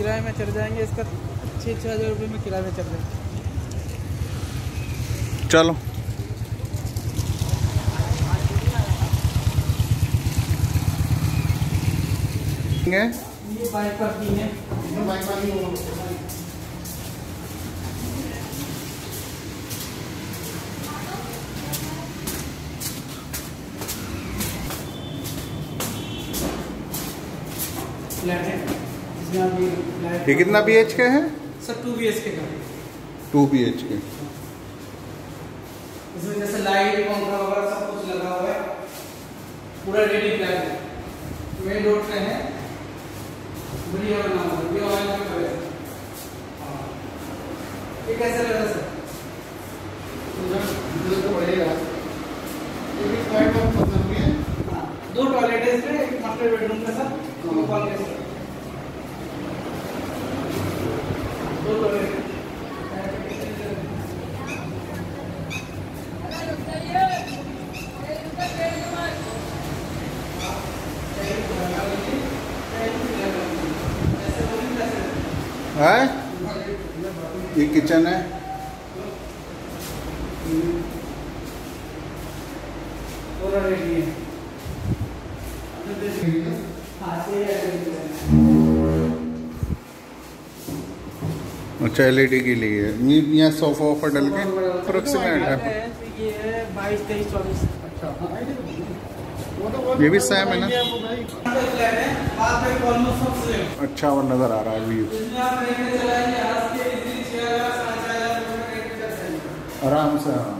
किराए में चढ़ जाएंगे, इसका 6,000 रुपये में किराए में चढ़ जाएंगे। चलो ये बाइक पर भी है, बाइक पर भी होगा। ये कितना BHK है सर? 2 BHK का। 2 BHK। इसमें जैसे लाइट पंखा वगैरह सब कुछ लगा हुआ है, पूरा रेडी फ्लैट है। मेन रोड पे है, बढ़िया बना हुआ है। ये ऑयल में पड़े ये कैसा लगा सर? मुझे तो बढ़िया लगा। ये भी फ्लैट बहुत पसंद है। हां, 2 टॉयलेट है इसमें, एक मास्टर बेडरूम का सर। ये किचन है, पूरा रेडी है। अच्छा, LED के लिए यहाँ सोफा वोफा डल के अप्रोक्सीमेट है। ये है 22, 23, 24। अच्छा, ये भी सेम है ना? अच्छा, और नजर आ रहा है व्यू आराम से।